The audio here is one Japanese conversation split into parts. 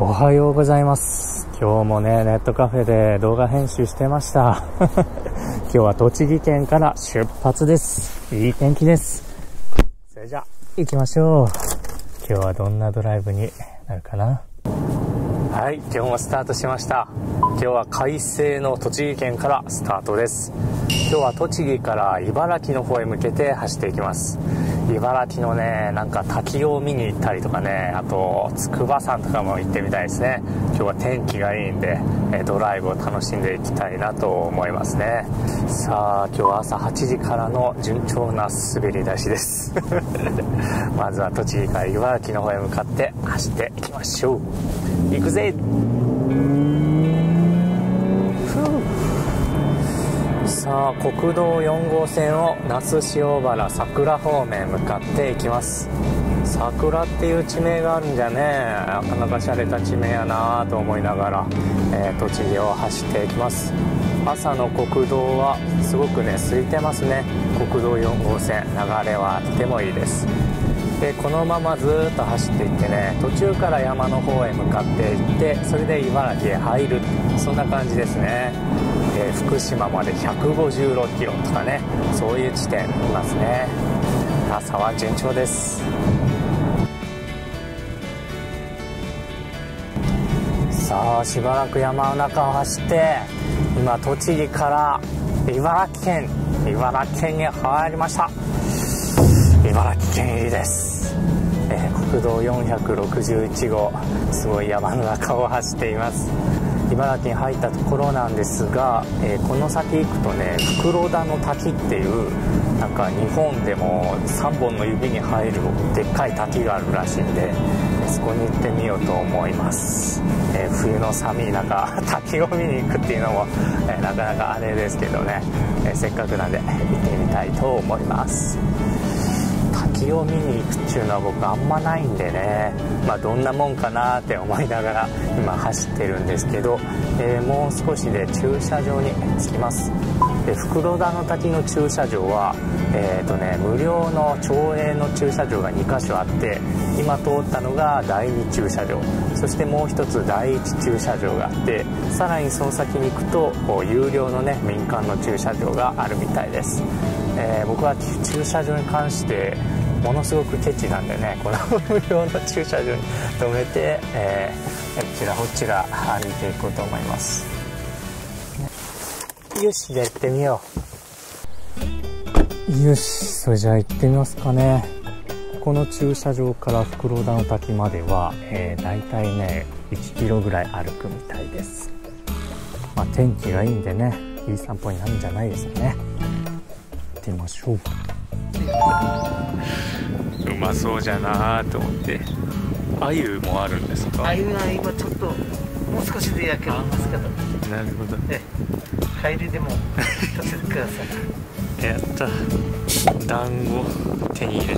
おはようございます。今日もねネットカフェで動画編集してました今日は栃木県から出発です。いい天気です。それじゃ行きましょう。今日はどんなドライブになるかな。はい、今日もスタートしました。今日は快晴の栃木県からスタートです。今日は栃木から茨城の方へ向けて走っていきます。茨城のねなんか滝を見に行ったりとかね、あと筑波山とかも行ってみたいですね。今日は天気がいいんでドライブを楽しんでいきたいなと思いますね。さあ今日は朝8時からの順調な滑り出しですまずは栃木から茨城の方へ向かって走っていきましょう。行くぜ。さあ国道4号線を那須塩原桜方面向かっていきます。桜っていう地名があるんじゃね、なかなか洒落た地名やなと思いながら、栃木を走っていきます。朝の国道はすごくね空いてますね。国道4号線流れはとてもいいです。でこのままずっと走っていってね、途中から山の方へ向かっていって、それで茨城へ入る、そんな感じですね。福島まで156キロとかね、そういう地点いますね。朝は順調です。さあしばらく山の中を走って、今栃木から茨城県に入りました。茨城県入りです。国道461号、すごい山の中を走っています。茨城に入ったところなんですが、この先行くとね袋田の滝っていうなんか日本でも3本の指に入るでっかい滝があるらしいんで、そこに行ってみようと思います。冬の寒い中滝を見に行くっていうのも、なかなかあれですけどね、せっかくなんで行ってみたいと思います。滝を見に行くっていうのは僕あんまないんでね、まあ、どんなもんかなって思いながら今走ってるんですけど、もう少しで駐車場に着きます。袋田の滝の駐車場は、無料の町営の駐車場が2箇所あって、今通ったのが第2駐車場、そしてもう一つ第1駐車場があって、さらにその先に行くと有料のね民間の駐車場があるみたいです。僕は駐車場に関してものすごくケチなんでね、この無料の駐車場に止めて、ちらほちら歩いていこうと思います。よし、じゃあ行ってみよう。よし、それじゃあ行ってみますかね。この駐車場から袋田の滝までは、大体ね1キロぐらい歩くみたいです。まあ、天気がいいんでね、いい散歩になるんじゃないですよね。行ってみましょう。うまそうじゃなーと思って。鮎もあるんですか。鮎は今ちょっともう少しで焼けますけど。なるほどね。帰りでもさせてくださいやった、団子手に入れ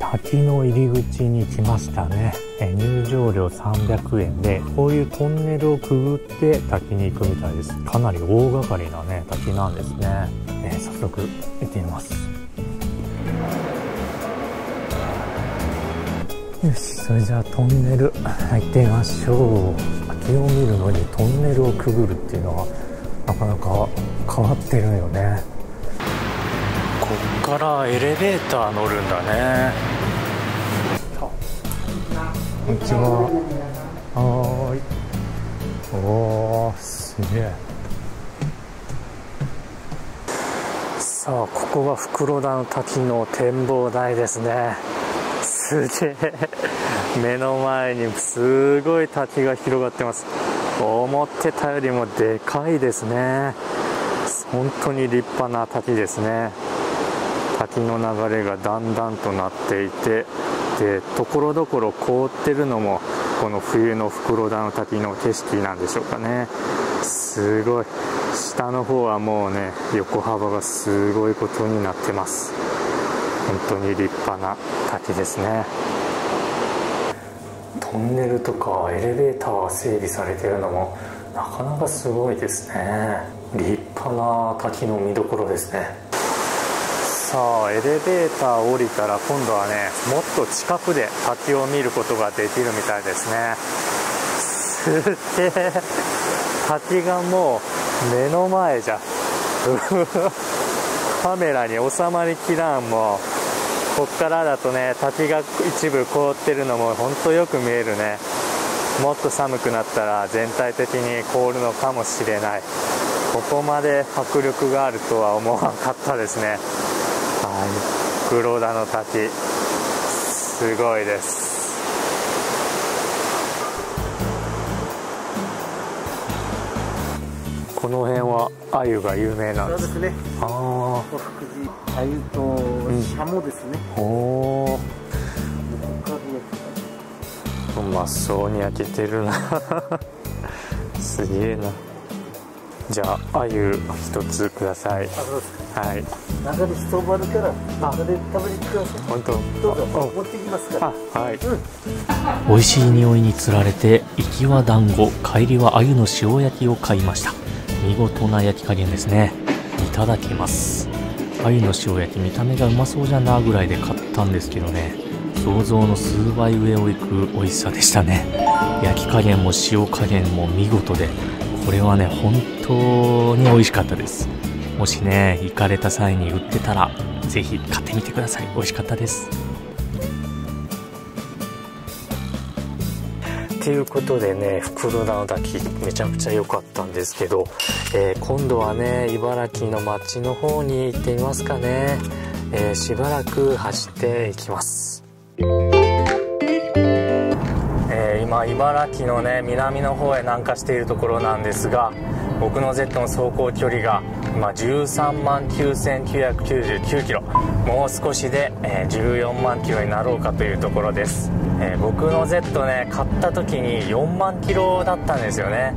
た。滝の入り口に来ましたね。入場料300円で、こういうトンネルをくぐって滝に行くみたいです。かなり大掛かりなね滝なんですね。早速行ってみます。よし、それじゃあトンネル入ってみましょう。滝を見るのにトンネルをくぐるっていうのはなかなか変わってるよね。こっからエレベーター乗るんだね。こんにちは。はい。おー、すげえ。さあここは袋田の滝の展望台ですね。すげえ、目の前にすごい滝が広がってます。思ってたよりもでかいですね。本当に立派な滝ですね。滝の流れがだんだんとなっていて、でところどころ凍ってるのもこの冬の袋田の滝の景色なんでしょうかね。すごい、下の方はもうね横幅がすごいことになってます。本当に立派な滝ですね。トンネルとかエレベーターが整備されているのもなかなかすごいですね。立派な滝の見どころですね。ささあエレベーターを降りたら今度はねもっと近くで滝を見ることができるみたいですね。すげえ、滝がもう目の前じゃんカメラに収まりきらん。もうこっからだとね滝が一部凍ってるのもほんとよく見えるね。もっと寒くなったら全体的に凍るのかもしれない。ここまで迫力があるとは思わなかったですね。はい、黒田の滝すごいです。この辺は鮎が有名なんですね。ああ、福寺鮎とシャモですね。うん、おお、うまそうに焼けてるなすげえな。じゃあ鮎一つください。はい、中で人もあるから中で食べに来てください。本当、どうぞ持ってきますから。はい、うん、美味しい匂いにつられて行きは団子、帰りは鮎の塩焼きを買いました。見事な焼き加減ですね。いただきます。鮎の塩焼き、見た目がうまそうじゃなぐらいで買ったんですけどね、想像の数倍上をいく美味しさでしたね。焼き加減も塩加減も見事で、これはね本当に美味しかったです。もしね行かれた際に売ってたらぜひ買ってみてください。美味しかったです。ということでね、袋田の滝めちゃくちゃ良かったんですけど、今度はね茨城の町の方に行ってみますかね。しばらく走っていきます。今茨城のね南の方へ南下しているところなんですが、僕の Z の走行距離が今 139,999 キロ、もう少しで14万キロになろうかというところです。僕の Z ね買った時に4万キロだったんですよね。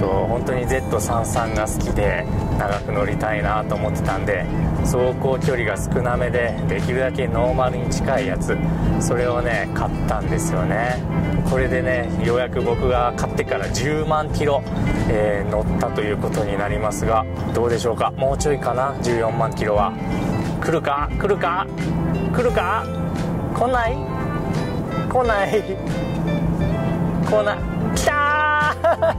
本当に Z33 が好きで長く乗りたいなと思ってたんで、走行距離が少なめでできるだけノーマルに近いやつ、それをね買ったんですよね。これでねようやく僕が買ってから10万キロ、乗ったということになりますが、どうでしょうか。もうちょいかな、14万キロは来るか来るか来るか、来ない来ない来ない、来たー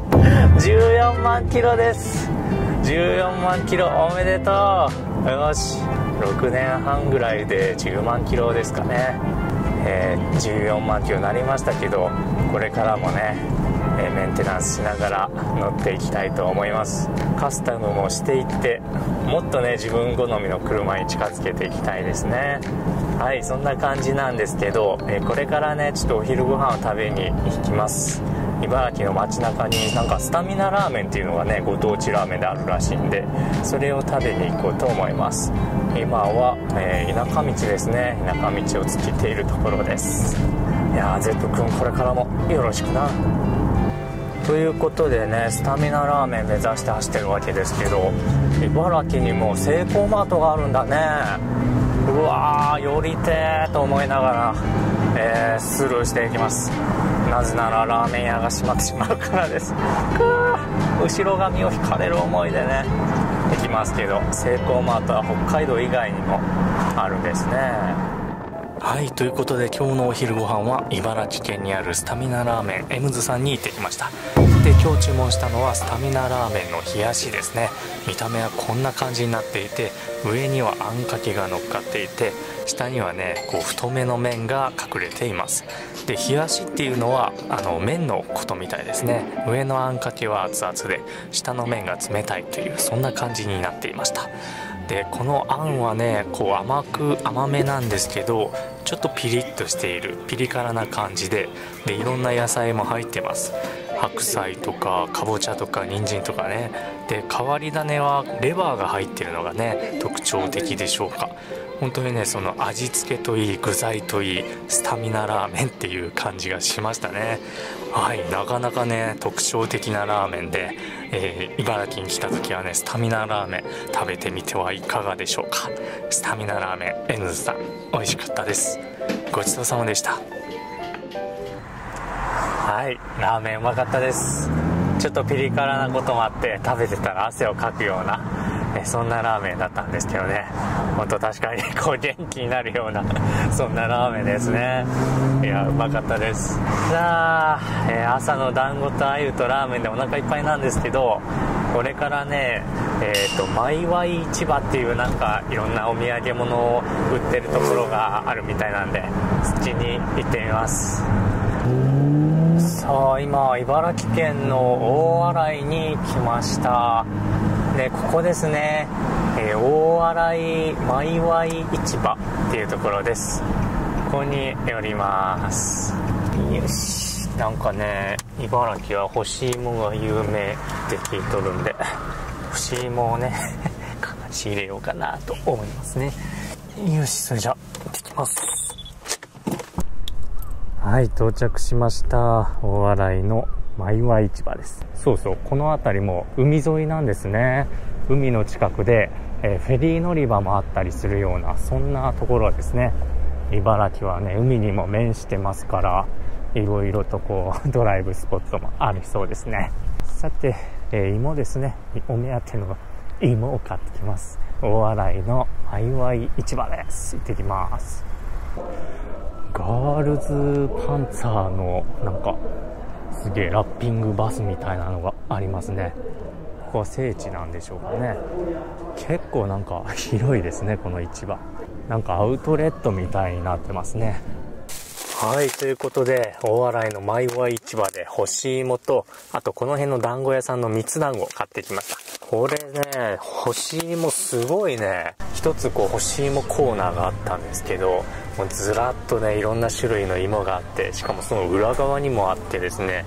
14万キロです。14万キロおめでとう。よし、6年半ぐらいで10万キロですかね。14万キロになりましたけど、これからもねメンテナンスしながら乗っていきたいと思います。カスタムもしていってもっとね自分好みの車に近づけていきたいですね。はい、そんな感じなんですけど、これからねちょっとお昼ご飯を食べに行きます。茨城の街中になんかスタミナラーメンっていうのがねご当地ラーメンであるらしいんで、それを食べに行こうと思います。今は、田舎道ですね。田舎道をつきているところです。いやー Z 君これからもよろしくなということでね、スタミナラーメン目指して走ってるわけですけど、茨城にもセイコーマートがあるんだね。うわー寄りてーと思いながら、スルーしていきます。なぜならラーメン屋が閉まってしまうからです。後ろ髪を引かれる思いでね行きますけど、セイコーマートは北海道以外にもあるんですね。はい、ということで今日のお昼ご飯は茨城県にあるスタミナラーメンエムズさんに行ってきました。で今日注文したのはスタミナラーメンの冷やしですね。見た目はこんな感じになっていて、上にはあんかけが乗っかっていて、下にはねこう太めの麺が隠れています。で冷やしっていうのは麺のことみたいですね。上のあんかけは熱々で下の麺が冷たいという、そんな感じになっていました。でこのあんはねこう甘めなんですけど、ちょっとピリッとしているピリ辛な感じで、いろんな野菜も入ってます。白菜とかかぼちゃとか人参とかね。で変わり種はレバーが入ってるのがね特徴的でしょうか。本当にねその味付けといい具材といいスタミナラーメンっていう感じがしましたね。はい、なかなかね特徴的なラーメンで、茨城に来た時はねスタミナラーメン食べてみてはいかがでしょうか。スタミナラーメン N さん美味しかったです。ごちそうさまでした。はい、ラーメンうまかったです。ちょっとピリ辛なこともあって食べてたら汗をかくようなそんなラーメンだったんですけどね、本当確かにこう元気になるようなそんなラーメンですね。いや、うまかったです。さあ、朝の団子と鮎とラーメンでお腹いっぱいなんですけど、これからね、マイワイ市場っていうなんかいろんなお土産物を売ってるところがあるみたいなんで、そっちに行ってみます。さあ、今茨城県の大洗に来ました。で、ここですね、大洗マイワイ市場っていうところです。ここに寄ります。よし、なんかね、茨城は干し芋が有名って聞いとるんで、干し芋をね仕入れようかなと思いますね。よし、それじゃ行ってきます。はい、到着しました。大洗のマイワイ市場です。そうそう、この辺りも海沿いなんですね。海の近くで、フェリー乗り場もあったりするような、そんなところですね。茨城はね、海にも面してますから、いろいろとこうドライブスポットもありそうですね。さて、芋ですね。お目当ての芋を買ってきます。大洗のマイワイ市場です。行ってきます。ガールズパンツァーのなんかすげえラッピングバスみたいなのがありますね。ここは聖地なんでしょうかね。結構なんか広いですね、この市場。なんかアウトレットみたいになってますね。はい、ということで大洗のマイワイ市場で干し芋と、あとこの辺の団子屋さんのみつ団子を買ってきました。これね、干し芋すごいね。一つこう干し芋コーナーがあったんですけど、もうずらっとね、いろんな種類の芋があって、しかもその裏側にもあってですね、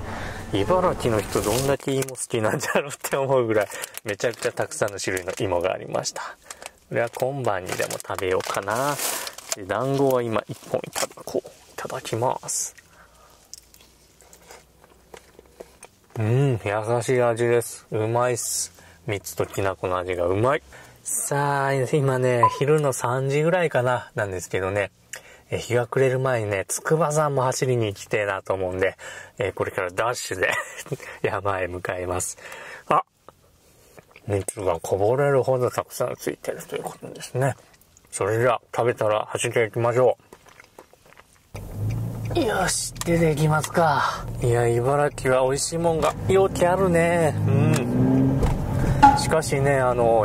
茨城の人どんだけ芋好きなんだろうって思うぐらい、めちゃくちゃたくさんの種類の芋がありました。これは今晩にでも食べようかな。で、団子は今1本いただきます。うん、優しい味です。うまいっす。蜜ときな粉の味がうまい。さあ、今ね、昼の3時ぐらいかな、なんですけどね、日が暮れる前にね、筑波山も走りに行きたいなと思うんで、これからダッシュで山へ向かいます。あ、蜜がこぼれるほどたくさんついてるということですね。それじゃあ食べたら走っていきましょう。よし、出ていきますか。いや、茨城は美味しいもんがよくあるね。うん、しかしね、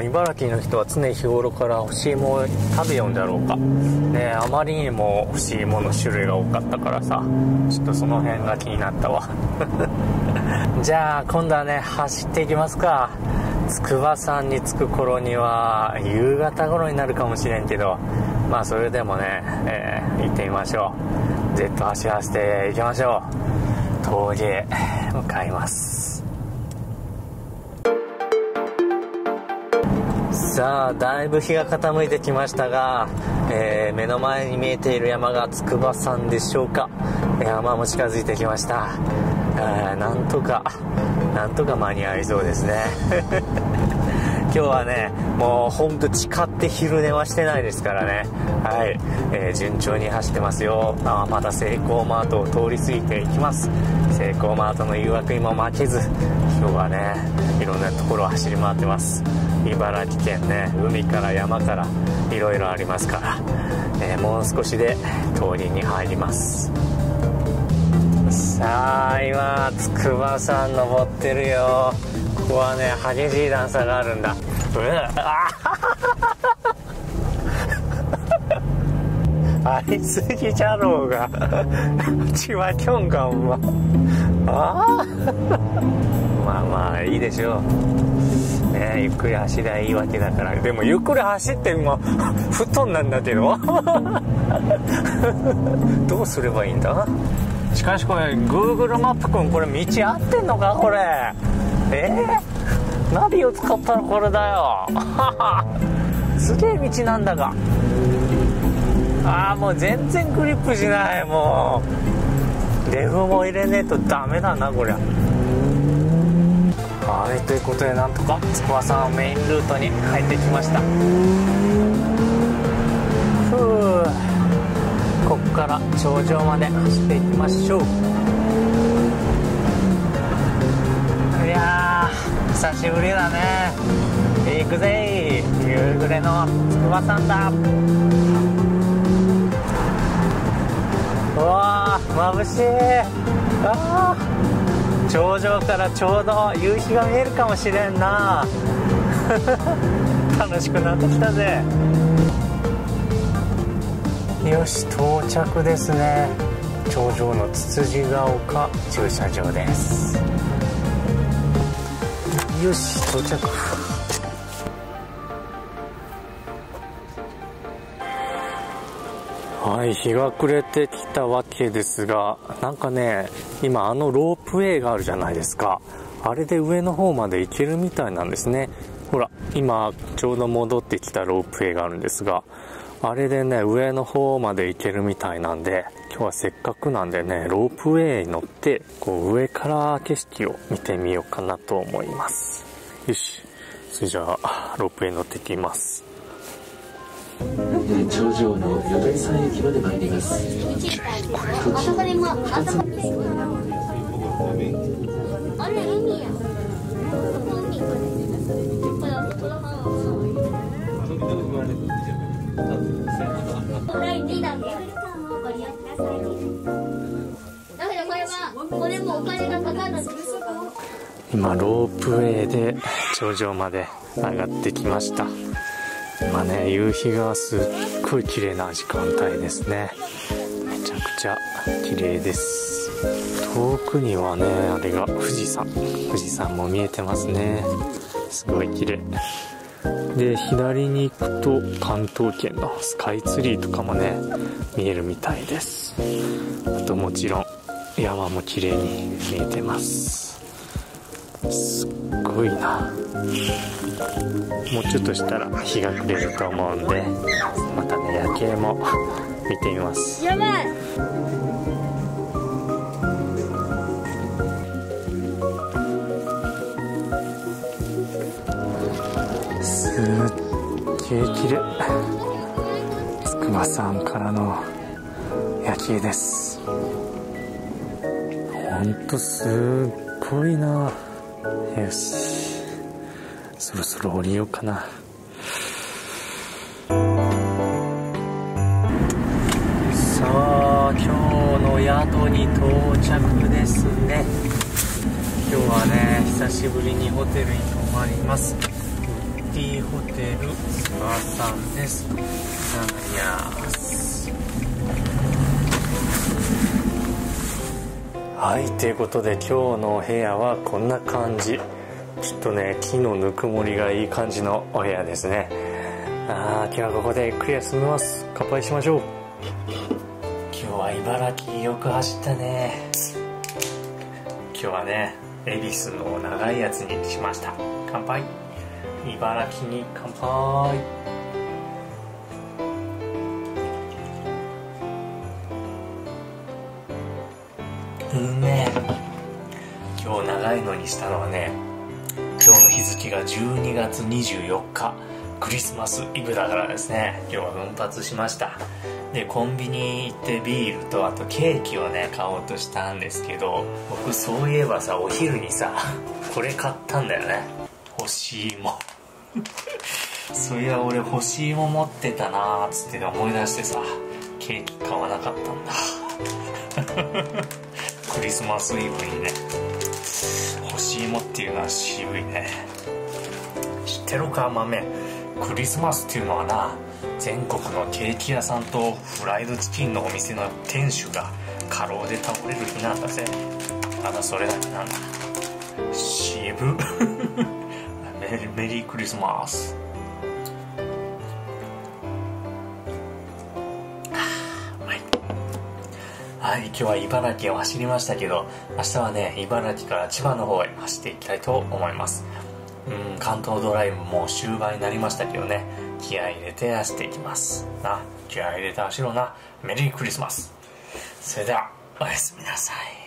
茨城の人は常日頃から干し芋を食べようんだろうかね。あまりにも干し芋の種類が多かったからさ、ちょっとその辺が気になったわじゃあ今度はね、走っていきますか。筑波山に着く頃には夕方頃になるかもしれんけど、まあそれでもね、行ってみましょう。ずっと走らせていきましょう。峠へ向かいます。さあ、だいぶ日が傾いてきましたが、目の前に見えている山が筑波山でしょうか。山も近づいてきました。なんとか間に合いそうですね今日はね、もうほんと誓って昼寝はしてないですからね。はい、順調に走ってますよ。またセイコーマートを通り過ぎていきます。セイコーマートの誘惑にも負けず、今日はね、いろんなところを走り回ってます。茨城県ね、海から山からいろいろありますから、もう少しで通りに入ります。さあ、今筑波山登ってるよ。ここはね、激しい段差があるんだ。ありすぎじゃろうがちわきょんがんはあまあまあいいでしょうね、ゆっくり走りゃいいわけだから。でもゆっくり走っても布団なんだけどどうすればいいんだ。しかしこれ Google マップ君、これ道合ってんのかこれ。ナビを使ったらこれだよすげえ道なんだが、ああ、もう全然グリップしない。もうレフも入れねえとダメだなこりゃ。はい、ということで、なんとか筑波山メインルートに入ってきました。ここから頂上まで走っていきましょう。いやー、久しぶりだね。行くぜー。生の筑波山だ。うわー、眩しい。あー、頂上からちょうど夕日が見えるかもしれんな。楽しくなってきたぜ。よし、到着ですね。頂上のつつじが丘駐車場です。よし、到着。はい、日が暮れてきたわけですが、なんかね、今あのロープウェイがあるじゃないですか。あれで上の方まで行けるみたいなんですね。ほら、今ちょうど戻ってきたロープウェイがあるんですが、あれでね、上の方まで行けるみたいなんで、今日はせっかくなんでね、ロープウェイに乗ってこう上から景色を見てみようかなと思います。よし、それじゃあロープウェイに乗ってきます。頂上の四谷山駅まで参ります。今ロープウェイで頂上まで上がってきました。今ね、夕日がすっごい綺麗な時間帯ですね。めちゃくちゃ綺麗です。遠くにはね、あれが富士山も見えてますね。すごい綺麗で、左に行くと関東圏のスカイツリーとかもね、見えるみたいです。あともちろん山も綺麗に見えてます。すっごいな。もうちょっとしたら日が暮れると思うんで、またね、夜景も見てみます。やばい。すっげー綺麗。筑波山からの夜景です。ほんとすっごいな。よし、そろそろ降りようかな。さあ、今日の宿に到着ですね。今日はね、久しぶりにホテルに泊まります。ウッディホテル筑波山です。いやはい、ということで今日のお部屋はこんな感じ。ちょっとね、木のぬくもりがいい感じのお部屋ですね。ああ、今日はここでゆっくり休みます。乾杯しましょう。今日は茨城よく走ったね。今日はね、恵比寿の長いやつにしました。乾杯。茨城に乾杯。今日長いのにしたのはね、今日の日付が12月24日クリスマスイブだからですね。今日は奮発しました。で、コンビニ行ってビールとあとケーキをね、買おうとしたんですけど、僕そういえばさ、お昼にさ、これ買ったんだよね、干し芋。そういや、俺干し芋持ってたなーつって思い出してさ、ケーキ買わなかったんだ。クリスマスイブにね、干し芋っていうのは渋いね。知ってるか、豆。クリスマスっていうのはな、全国のケーキ屋さんとフライドチキンのお店の店主が過労で倒れる日なんだぜ。ただそれだけなんだ。渋。メリークリスマス。はい、今日は茨城を走りましたけど、明日はね、茨城から千葉の方へ走っていきたいと思います。関東ドライブも終盤になりましたけどね、気合い入れて走っていきますな。気合い入れて走ろうな。メリークリスマス。それではおやすみなさい。